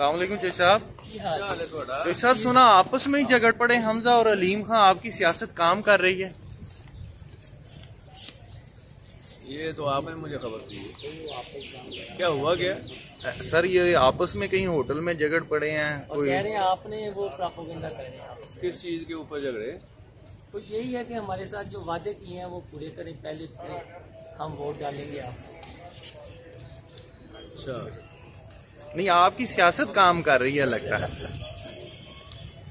अस्सलाम वालेकुम जय साहब। जय साहब, सुना आपस में ही झगड़ पड़े हमजा और अलीम खान, आपकी सियासत काम कर रही है? ये तो आपने मुझे खबर दी है, क्या हुआ क्या सर? ये आपस में कहीं होटल में झगड़ पड़े हैं कोई? कह रहे हैं आपने वो प्रोपेगेंडा कर रहे हैं। किस चीज के ऊपर झगड़े? तो यही है कि हमारे साथ जो वादे किए हैं वो पूरे करें, पहले हम वोट डालेंगे आपको। अच्छा, नहीं आपकी सियासत काम कर रही है लगता है।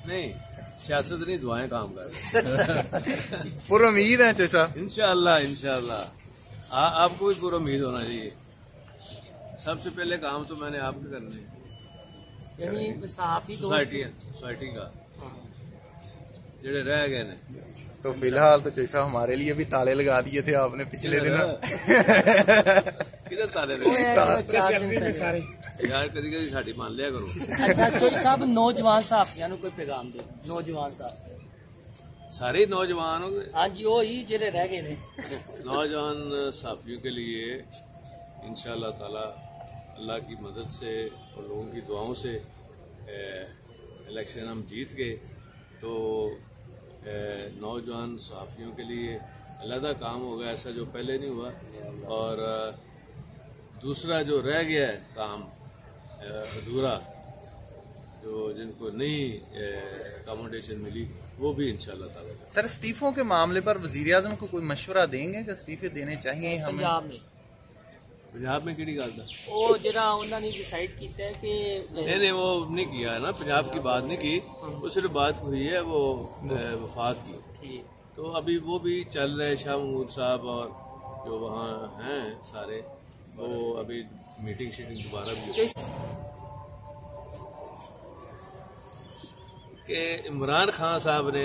नहीं, सियासत नहीं, दुआएं काम कर रही है। पूरा उम्मीद है चेशा, इंशाल्लाह इंशाल्लाह। आपको भी पूरा उम्मीद होना चाहिए। सबसे पहले काम तो मैंने आपके करने यानी सोसाइटी का जेड़े रह गए ने। तो फिलहाल तो चेशा हमारे लिए भी ताले लगा दिए थे आपने पिछले दिन। किधर ताले लगे सारे यार, कभी कभी साड़ी मान लिया करो। अच्छा चोई साहब, नौजवान साफिया कोई पैगाम दे। नौजवान साफिया सारे नौजवान हो गए। हाँ जी, वो ही जेड़े रह गए ने। नौजवान साफियों के लिए इंशाल्लाह ताला अल्लाह की मदद से और लोगों की दुआओं से इलेक्शन हम जीत गए। तो नौजवान साफियों के लिए अलहदा काम होगा, ऐसा जो पहले नहीं हुआ। और दूसरा जो रह गया है काम अधूरा, जो जिनको नहीं अकोमोडेशन मिली, वो भी इंशाल्लाह ताला। सर, इस्तीफों के मामले पर वजीर आजम को कोई मशवरा देंगे कि इस्तीफे देने चाहिए हमें? पंजाब में किड़ी गल उन्होंने डिसाइड किया है कि नहीं, वो नहीं किया है ना, पंजाब की बात नहीं की, वो सिर्फ बात हुई है वो वफात की। तो अभी वो भी चल रहे, शाह महमूद साहब और जो वहाँ हैं सारे, वो अभी मीटिंग शीटिंग दोबारा भी कि इमरान खान साहब ने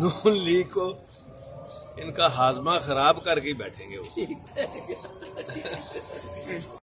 नून लीग को इनका हाजमा खराब करके बैठेंगे वो।